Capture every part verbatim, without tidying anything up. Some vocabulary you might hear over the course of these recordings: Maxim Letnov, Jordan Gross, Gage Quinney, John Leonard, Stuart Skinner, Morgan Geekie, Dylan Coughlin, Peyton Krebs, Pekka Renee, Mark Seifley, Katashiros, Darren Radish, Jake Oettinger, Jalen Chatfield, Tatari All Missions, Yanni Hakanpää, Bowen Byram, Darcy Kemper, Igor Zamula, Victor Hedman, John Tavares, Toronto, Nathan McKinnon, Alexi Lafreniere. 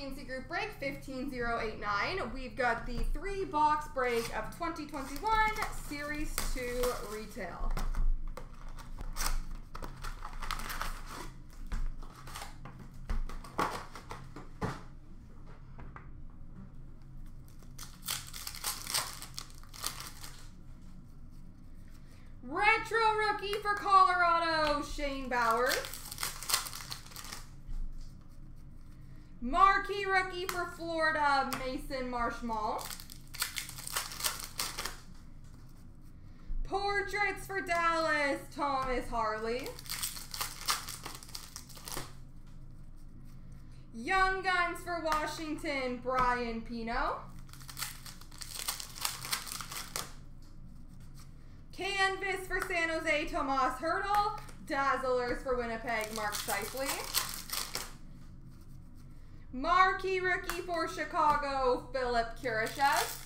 P N C Group Break fifteen oh eighty-nine. We've got the three box break of twenty twenty-one Series two Retail. Retro rookie for Colorado, Shane Bowers. Marquee rookie for Florida, Mason Marchment. Portraits for Dallas, Thomas Harley. Young Guns for Washington, Brian Pino. Canvas for San Jose, Tomas Hertl. Dazzlers for Winnipeg, Mark Seifley. Marquee rookie for Chicago, Philip Kurashev.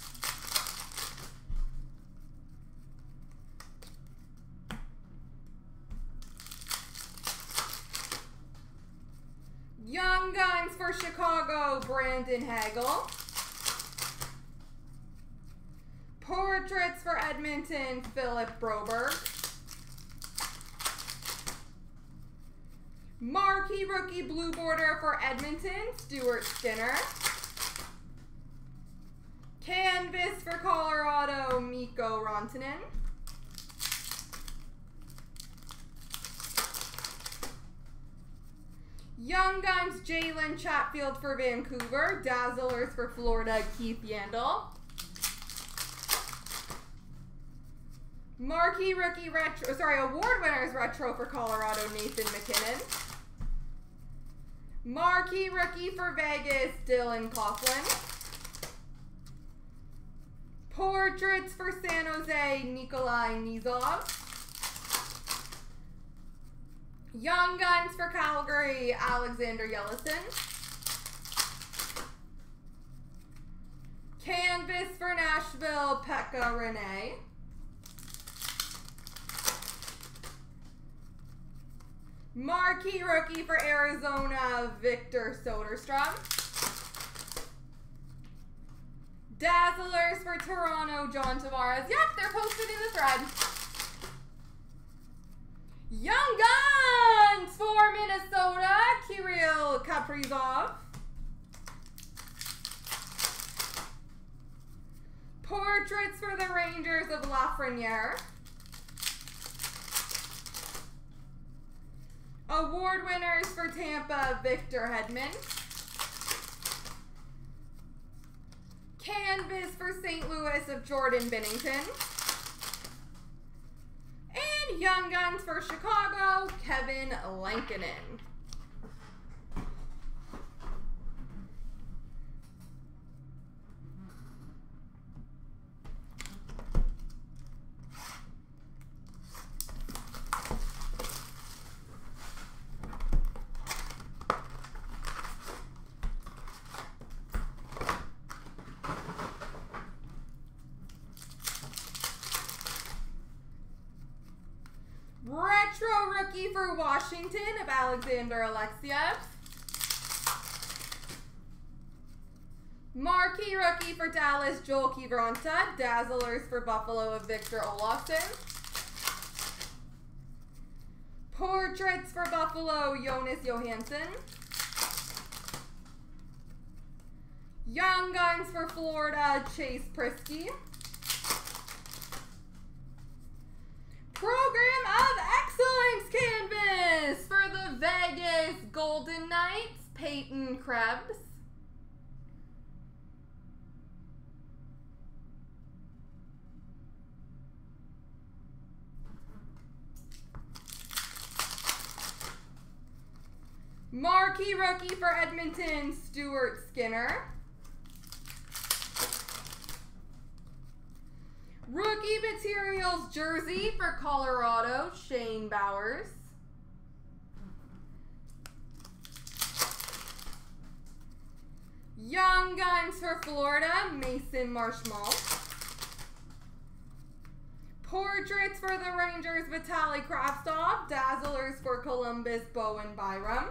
Young Guns for Chicago, Brandon Hagel. Portraits for Edmonton, Philip Broberg. Marquee rookie blue border for Edmonton, Stuart Skinner. Canvas for Colorado, Miko Rantanen. Young Guns, Jalen Chatfield for Vancouver. Dazzlers for Florida, Keith Yandel. Marquee rookie retro, sorry, award winners retro for Colorado, Nathan McKinnon. Marquee rookie for Vegas, Dylan Coughlin. Portraits for San Jose, Nikolai Nizov. Young Guns for Calgary, Alexander Yelison. Canvas for Nashville, Pekka Renee. Marquee rookie for Arizona, Victor Soderstrom. Dazzlers for Toronto, John Tavares. Yep, they're posted in the thread. Young Guns for Minnesota, Kirill Kaprizov. Portraits for the Rangers of Lafreniere. Award winners for Tampa, Victor Hedman. Canvas for Saint Louis of Jordan Bennington. And Young Guns for Chicago, Kevin Lankinen. For Washington of Alexander Alexiev. Marquee rookie for Dallas, Joel Kiviranta. Dazzlers for Buffalo of Victor Olofsson. Portraits for Buffalo, Jonas Johansson. Young Guns for Florida, Chase Prisky. Program of Excellence Canvas for the Vegas Golden Knights, Peyton Krebs. Marquee rookie for Edmonton, Stuart Skinner. Rookie Materials jersey for Colorado, Shane Bowers. Young Guns for Florida, Mason Marchment. Portraits for the Rangers, Vitaly Kravtsov. Dazzlers for Columbus, Bowen Byram.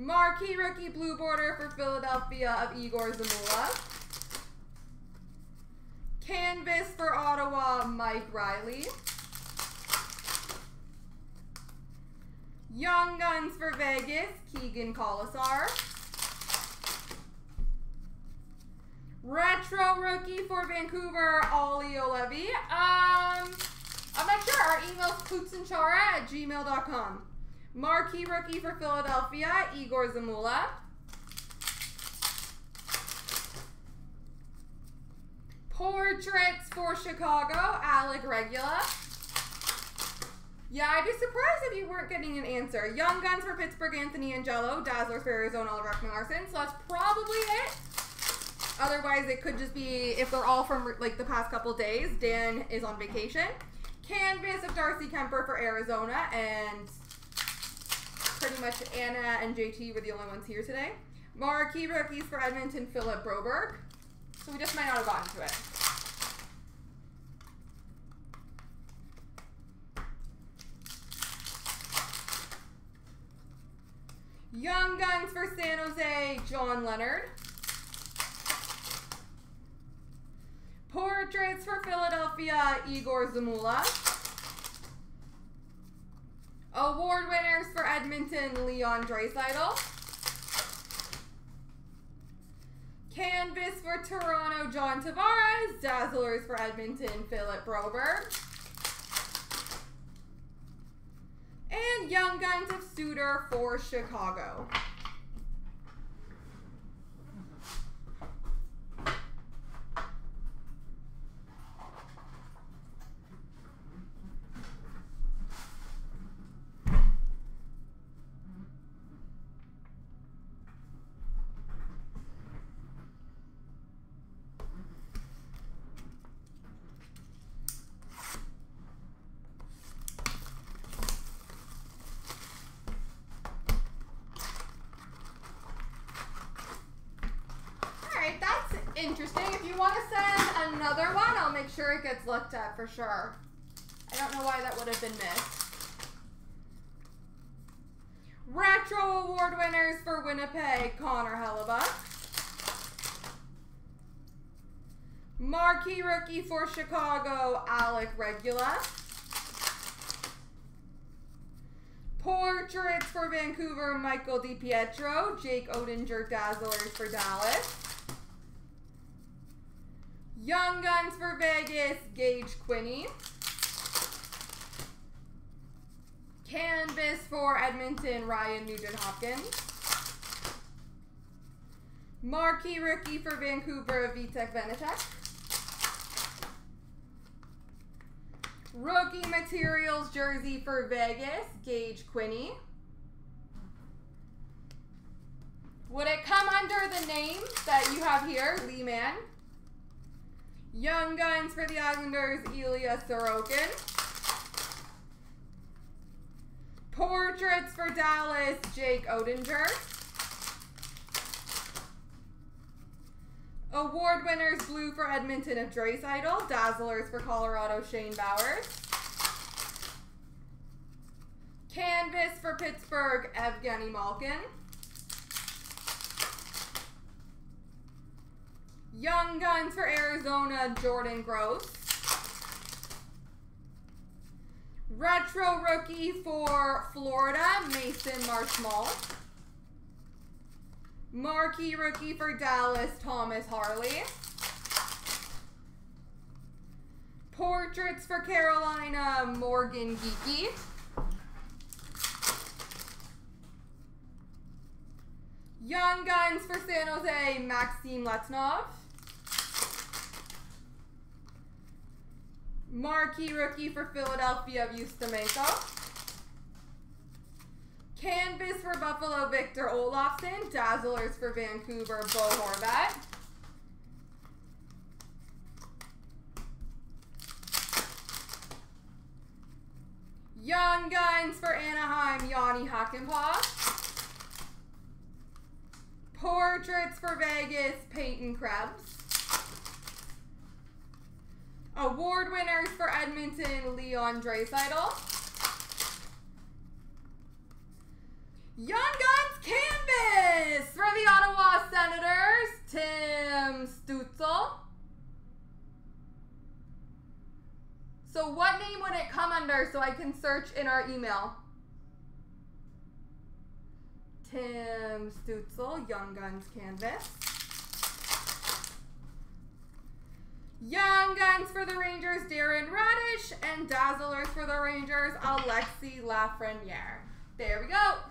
Marquee rookie blue border for Philadelphia of Igor Zamula. Canvas for Ottawa, Mike Riley. Young Guns for Vegas, Keegan Colasar. Retro rookie for Vancouver, Olli Olevi. Um, I'm not sure. Our email is poopsinchara at gmail dot com. Marquee rookie for Philadelphia, Igor Zamula. Portraits for Chicago, Alec Regula. Yeah, I'd be surprised if you weren't getting an answer. Young Guns for Pittsburgh, Anthony Angelo. Dazzlers for Arizona, Oliver Ekman-Larsson. So that's probably it. Otherwise, it could just be, if they're all from, like, the past couple days, Dan is on vacation. Canvas of Darcy Kemper for Arizona, and pretty much Anna and J T were the only ones here today. Marquee rookies for Edmonton, Philip Broberg. So we just might not have gotten to it. Young Guns for San Jose, John Leonard. Portraits for Philadelphia, Igor Zamula. Award winners for Edmonton, Leon Draisaitl. Canvas for Toronto, John Tavares. Dazzlers for Edmonton, Philip Broberg. And Young Guns of Suter for Chicago. Interesting. If you want to send another one, I'll make sure it gets looked at for sure. I don't know why that would have been missed. Retro award winners for Winnipeg, Connor Hellebuck. Marquee rookie for Chicago, Alec Regula. Portraits for Vancouver, Michael DiPietro. Jake Oettinger, Dazzlers for Dallas. Young Guns for Vegas, Gage Quinney. Canvas for Edmonton, Ryan Nugent-Hopkins. Marquee rookie for Vancouver, Vitek Vanacek. Rookie materials jersey for Vegas, Gage Quinney. Would it come under the name that you have here, Lehman? Young Guns for the Islanders, Ilya Sorokin. Portraits for Dallas, Jake Oettinger. Award winners, blue for Edmonton of Draisaitl. Dazzlers for Colorado, Shane Bowers. Canvas for Pittsburgh, Evgeny Malkin. Young Guns for Arizona, Jordan Gross. Retro rookie for Florida, Mason Marchment. Marquee rookie for Dallas, Thomas Harley. Portraits for Carolina, Morgan Geekie. Young Guns for San Jose, Maxim Letnov. Marquee rookie for Philadelphia of Yustamenko. Canvas for Buffalo, Victor Olofsson. Dazzlers for Vancouver, Bo Horvat. Young Guns for Anaheim, Yanni Hakanpää. Portraits for Vegas, Peyton Krebs. Award winners for Edmonton, Leon Draisaitl. Young Guns Canvas! So what name would it come under so I can search in our email? Tim Stutzle, Young Guns Canvas. Young Guns for the Rangers, Darren Radish, and Dazzlers for the Rangers, Alexi Lafreniere. There we go.